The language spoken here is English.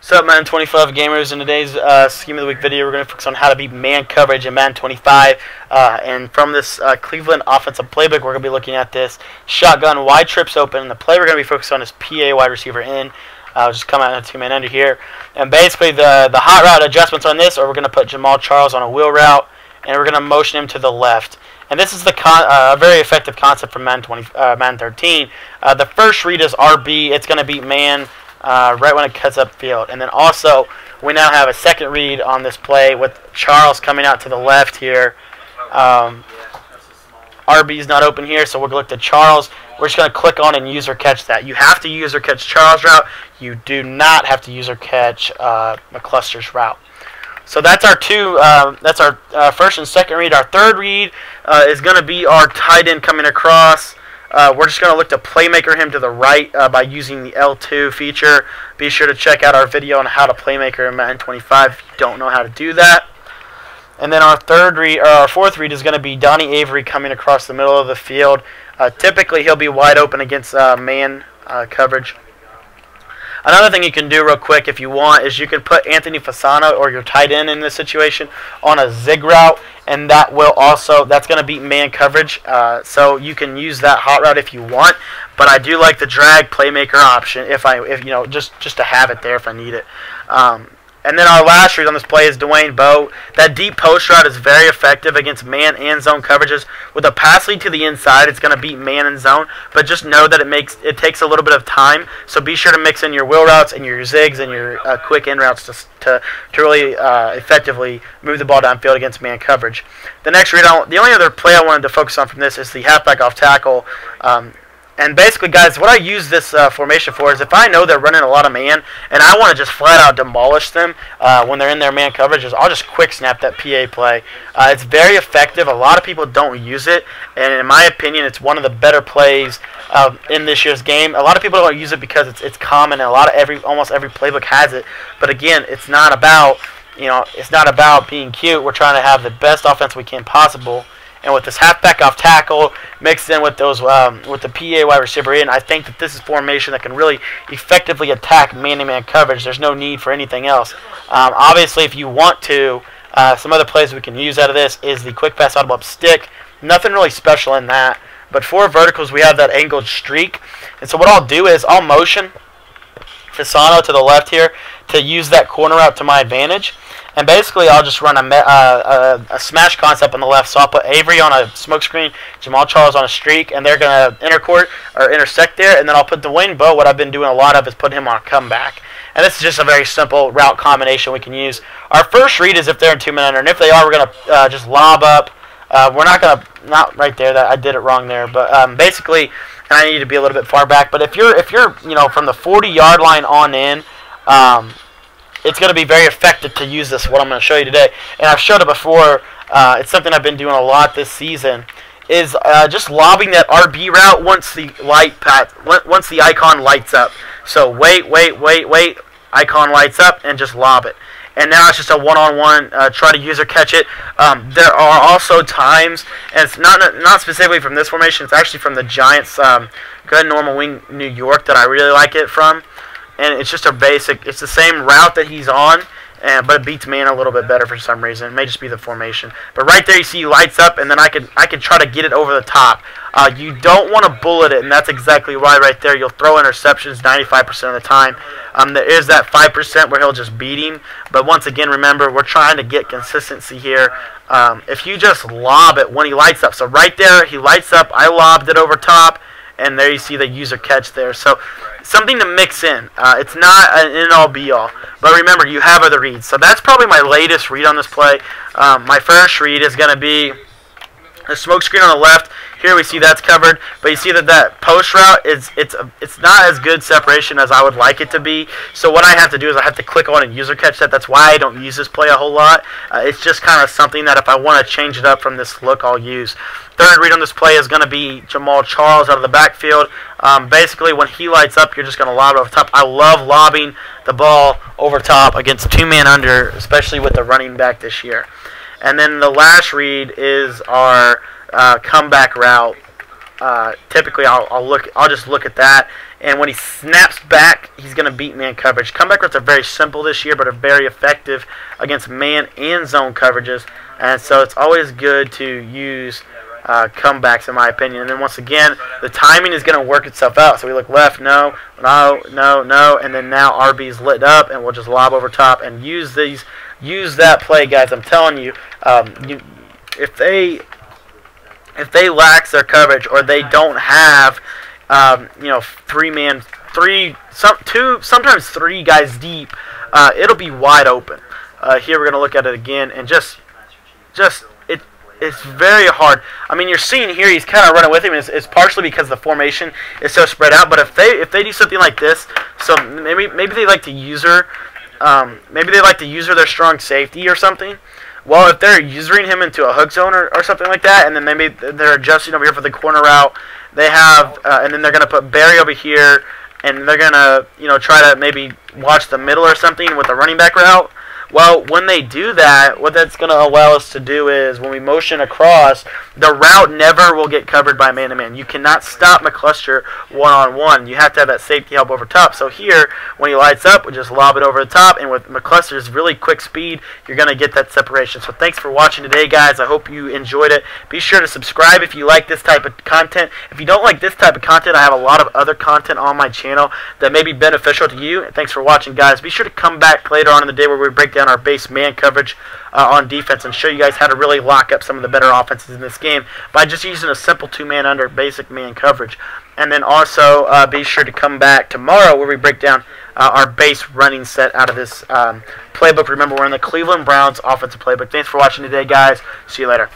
What's up, Madden 25 gamers? In today's Scheme of the Week video, we're going to focus on how to beat man coverage in Madden 25. And from this Cleveland offensive playbook, we're going to be looking at this shotgun wide trips open. And the play we're going to be focused on is PA wide receiver in. Just come out in a two-man under here. And basically, the hot route adjustments on this are we're going to put Jamal Charles on a wheel route, and we're going to motion him to the left. And this is a very effective concept from Madden 13. The first read is RB. It's going to beat man right when it cuts up field. And then also, we now have a second read on this play with Charles coming out to the left here. RB's not open here, so we'll look to Charles. We're just going to click on and user catch that. You have to user catch Charles' route. You do not have to user catch McCluster's route. So that's our first and second read. Our third read is going to be our tight end coming across. We're just going to look to playmaker him to the right by using the L2 feature. Be sure to check out our video on how to playmaker in Madden 25 if you don't know how to do that. And then our fourth read is going to be Donny Avery coming across the middle of the field. Typically, he'll be wide open against man coverage. Another thing you can do real quick if you want is you can put Anthony Fasano or your tight end in this situation on a zig route, and that will also, that's going to beat man coverage. So you can use that hot route if you want, but I do like the drag playmaker option if you know, just to have it there if I need it. And then our last read on this play is Dwayne Bowe. That deep post route is very effective against man and zone coverages. With a pass lead to the inside, it's going to beat man and zone, but just know that it takes a little bit of time, so be sure to mix in your wheel routes and your zigs and your quick in routes to really effectively move the ball downfield against man coverage. The next read, the only other play I wanted to focus on from this is the halfback off tackle. And basically, guys, what I use this formation for is if I know they're running a lot of man and I want to just flat out demolish them when they're in their man coverages, I'll just quick snap that PA play. It's very effective. A lot of people don't use it, and in my opinion, it's one of the better plays in this year's game. A lot of people don't use it because it's common, and a lot of almost every playbook has it. But again, it's not about being cute. We're trying to have the best offense we can possible. And with this halfback off tackle mixed in with those with the PA wide receiver in, I think that this is formation that can really effectively attack man-to-man coverage. There's no need for anything else. Obviously, if you want to, some other plays we can use out of this is the quick pass audible up stick. Nothing really special in that. But for verticals, we have that angled streak. And so what I'll do is I'll motion Fasano to the left here to use that corner route to my advantage. And basically, I'll just run a smash concept on the left. So I'll put Avery on a smoke screen, Jamal Charles on a streak, and they're going to intersect there. And then I'll put Dwayne Bowe. What I've been doing a lot of is put him on a comeback. And this is just a very simple route combination we can use. Our first read is if they're in two-man under. And if they are, we're going to just lob up. We're not going to – not right there. I did it wrong there. But basically, and I need to be a little bit far back. But if you're from the 40-yard line on in it's going to be very effective to use this, what I'm going to show you today. And I've showed it before. It's something I've been doing a lot this season, is just lobbing that RB route once the icon lights up. So wait, icon lights up, and just lob it. And now it's just a one-on-one, try to user catch it. There are also times, and it's not specifically from this formation, it's actually from the Giants' good normal wing New York that I really like it from. And it's just a basic, it's the same route that he's on, but it beats man a little bit better for some reason. It may just be the formation. But right there you see lights up, and then I can try to get it over the top. You don't want to bullet it, and that's exactly why right there you'll throw interceptions 95% of the time. There is that 5% where he'll just beat him. But once again, remember, we're trying to get consistency here. If you just lob it when he lights up. So right there he lights up, I lobbed it over top. And there you see the user catch there. So something to mix in. It's not an in-all be-all. But remember, you have other reads. So that's probably my latest read on this play. My first read is going to be the smoke screen on the left. Here we see that's covered. But you see that post route, it's not as good separation as I would like it to be. So what I have to do is I have to click on and user catch that. That's why I don't use this play a whole lot. It's just kind of something that if I want to change it up from this look, I'll use. Third read on this play is going to be Jamal Charles out of the backfield. Basically, when he lights up, you're just going to lob it over top. I love lobbing the ball over top against two-man under, especially with the running back this year. And then the last read is our comeback route. Typically, I'll just look at that, and when he snaps back, he's going to beat man coverage. Comeback routes are very simple this year, but are very effective against man and zone coverages, and so it's always good to use comebacks, in my opinion. And then once again, the timing is going to work itself out. So we look left, no, no, no, no, and then now RB's lit up, and we'll just lob over top and use these, use that play, guys. I'm telling you, if they lack their coverage or they don't have, you know, sometimes three guys deep, it'll be wide open. Here we're gonna look at it again, and it's very hard. I mean, you're seeing here he's kind of running with him. It's partially because the formation is so spread out. But if they do something like this, so maybe they like to user, their strong safety or something. Well, if they're usering him into a hook zone or something like that, and then maybe they're adjusting over here for the corner route, they have, and then they're going to put Barry over here, and they're going to, you know, try to maybe watch the middle or something with a running back route. Well, when they do that, what that's going to allow us to do is when we motion across, the route never will get covered by man-to-man. You cannot stop McCluster one-on-one. You have to have that safety help over top. So here, when he lights up, we just lob it over the top. And with McCluster's really quick speed, you're going to get that separation. So thanks for watching today, guys. I hope you enjoyed it. Be sure to subscribe if you like this type of content. If you don't like this type of content, I have a lot of other content on my channel that may be beneficial to you. And thanks for watching, guys. Be sure to come back later on in the day where we break down our base man coverage on defense and show you guys how to really lock up some of the better offenses in this game by just using a simple two-man under basic man coverage. And then also be sure to come back tomorrow where we break down our base running set out of this playbook. Remember, we're in the Cleveland Browns offensive playbook. Thanks for watching today, guys. See you later.